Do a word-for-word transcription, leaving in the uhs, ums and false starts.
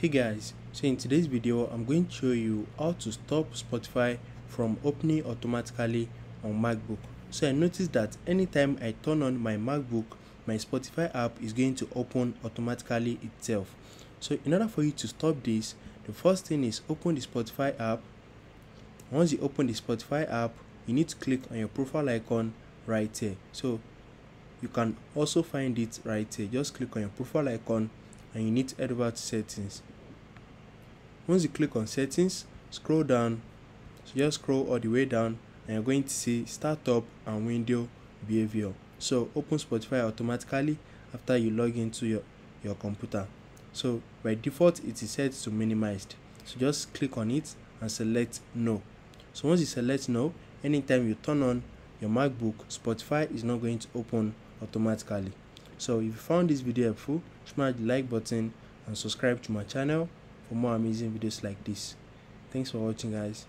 Hey guys, so in today's video I'm going to show you how to stop Spotify from opening automatically on MacBook. So I noticed that anytime I turn on my MacBook, my Spotify app is going to open automatically itself. So in order for you to stop this, the first thing is open the Spotify app. Once you open the Spotify app, you need to click on your profile icon right here. So you can also find it right here. Just click on your profile icon and you need to head over to settings. Once you click on settings, scroll down. So just scroll all the way down and you're going to see startup and window behavior. So open Spotify automatically after you log into your, your computer. So by default it is set to minimized. So just click on it and select no. So once you select no, anytime you turn on your MacBook, Spotify is not going to open automatically. So if you found this video helpful, smash the like button and subscribe to my channel for more amazing videos like this. Thanks for watching guys.